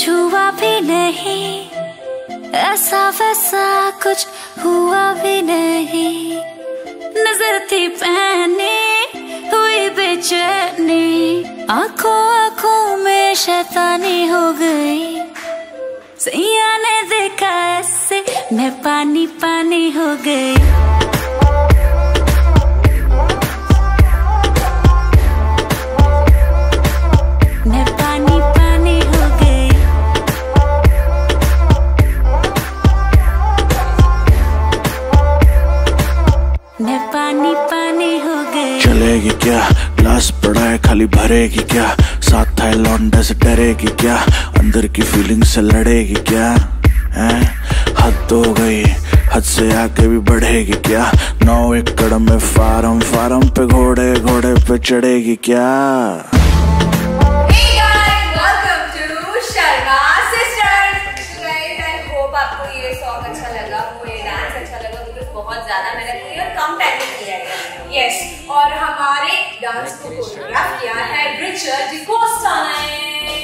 छुआ भी नहीं, ऐसा वैसा कुछ हुआ भी नहीं। नजर थी पहने हुई बेचैनी, आंखों आंखों में शैतानी हो गई। सैया ने देखा ऐसे मैं पानी पानी हो गई। मैं पानी पानी हो गई। चलेगी क्या, ग्लास पड़ा है खाली, भरेगी क्या, साथ है लौंडा से डरेगी क्या, अंदर की फीलिंग से लड़ेगी क्या है? हद हो गई, हद से आके भी बढ़ेगी क्या, 9 एकड़ में फार्म, फार्म पे घोड़े, घोड़े पे चढ़ेगी क्या? Yes, और हमारे डांस को कोरियोग्राफ किया है रिचर्ड डिकोस्टा ने,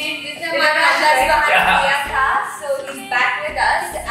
जिसने हमारा डांस किया था, so he's back with us।